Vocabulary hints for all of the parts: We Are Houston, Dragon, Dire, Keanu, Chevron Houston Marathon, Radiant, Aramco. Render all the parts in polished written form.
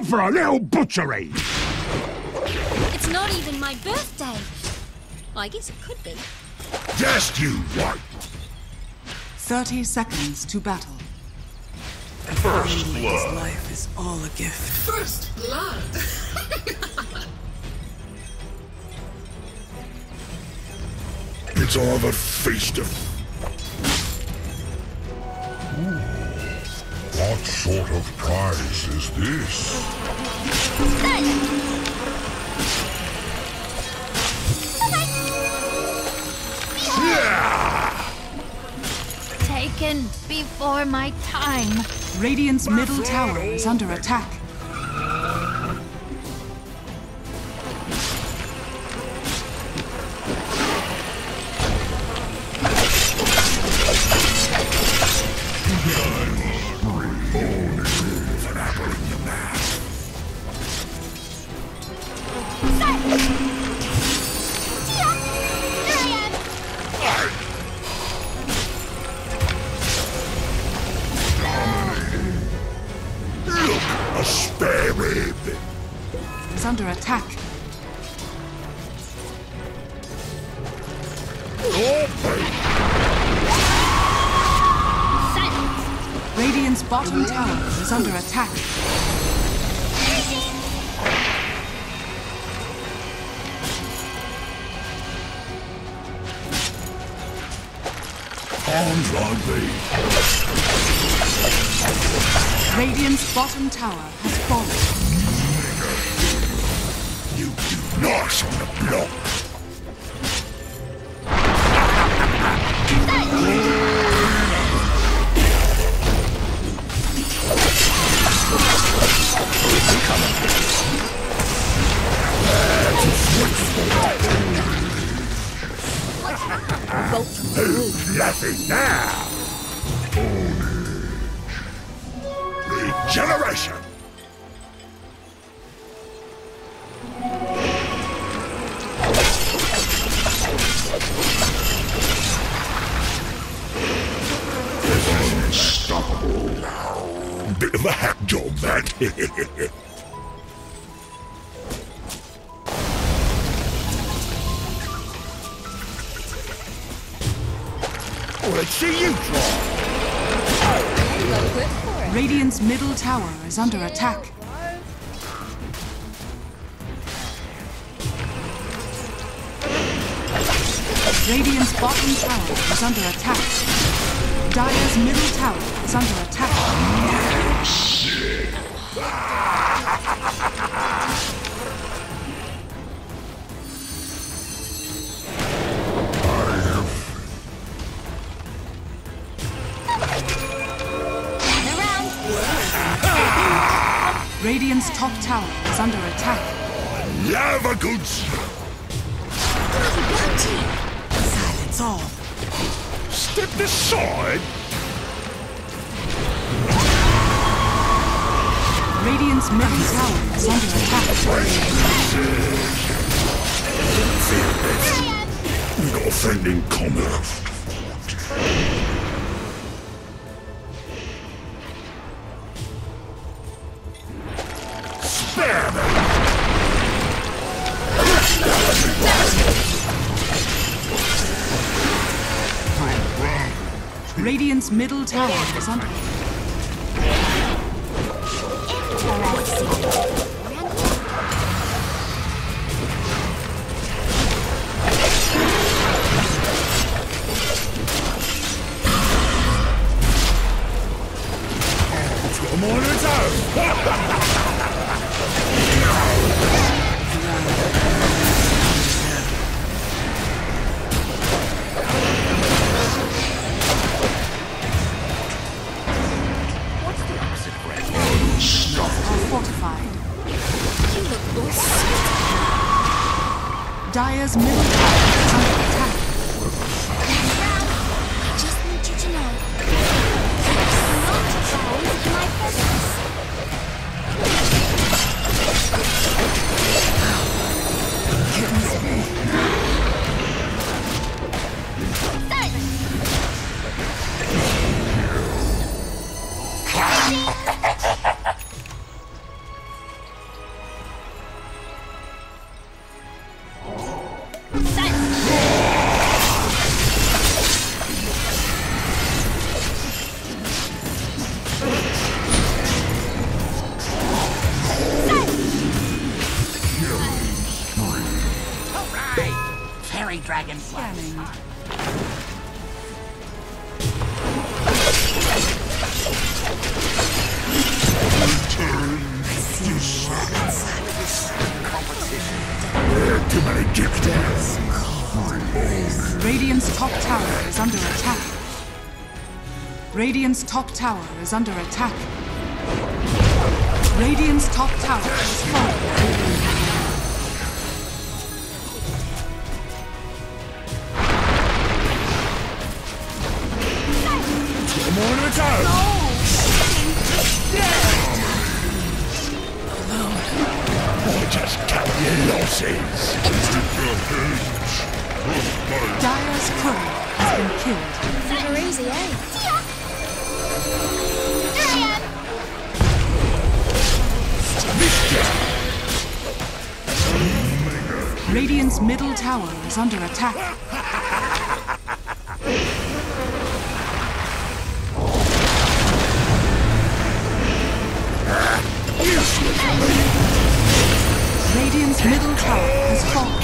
up for a little butchery! It's not even my birthday! I guess it could be. Just you wait! 30 seconds to battle. First blood. Life is all a gift. First blood! It's all the feast of... What sort of prize is this? Yeah! Taken before my time. Radiant's middle tower is under attack. Bottom tower is under attack. Arms like thee. Radiant's bottom tower has fallen. You do nice on the block. Who's laughing now? Regeneration! This is unstoppable. Bit of a hack job, that. Let's see you try. Radiant's middle tower is under attack. Radiant's bottom tower is under attack. Dire's middle tower is under attack. Radiant's top tower is under attack. Love a good silence all. Step aside. Radiant's middle tower is under attack. We've got a friend in common. Radiant's middle tower is under Dire's middle tower is under attack. I just need you to know. Not found my presence. dragon flash. Radiant's top tower is under attack. Radiant's top tower is under attack. Radiant's top tower is falling. Mortar tower! No! Just count your losses! Dire's crew has been killed. Super easy, eh? Yeah. Radiant's middle tower is under attack. Radiant's middle tower has fallen.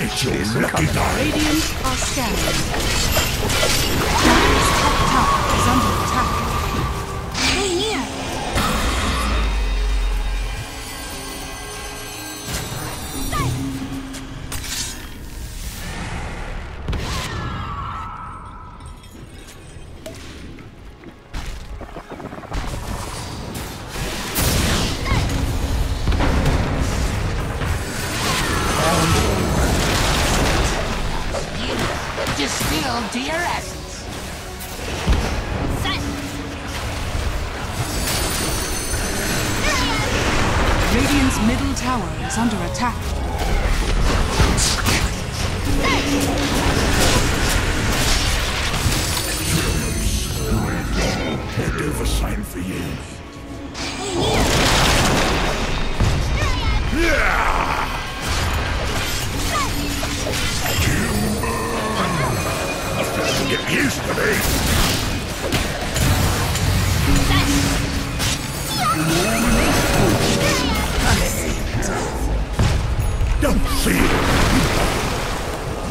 It's your lucky die. Radiant are scared. Dire's top tower is under attack. Hey, here. Distill dear essence. Radiant's middle tower is under attack. Head over sign for you. Get used to me! Don't see it!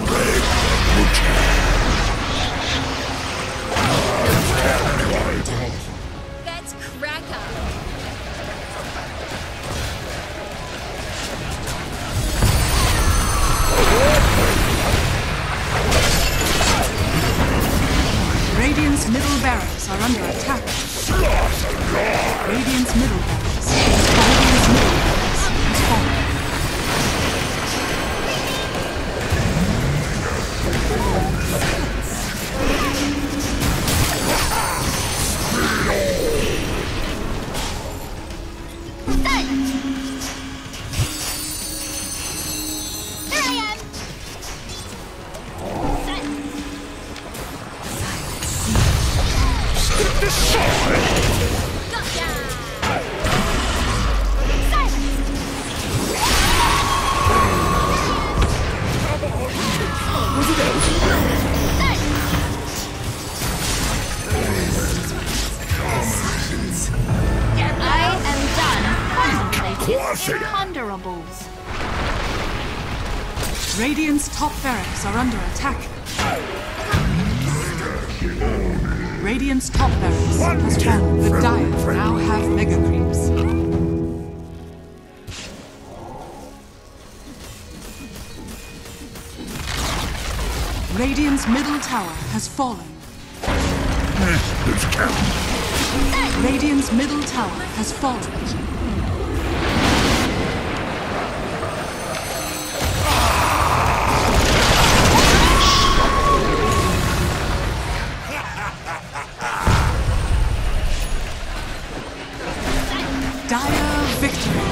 Red butcher! That's crack up! Radiant's middle barracks are under attack. Radiant's middle barracks. Radiant's middle barracks is imponderables. Radiant's top barracks are under attack. Radiant's top barracks has fallen. The Dire now have mega creeps. Radiant's middle tower has fallen. Radiant's middle tower has fallen. Dire victory.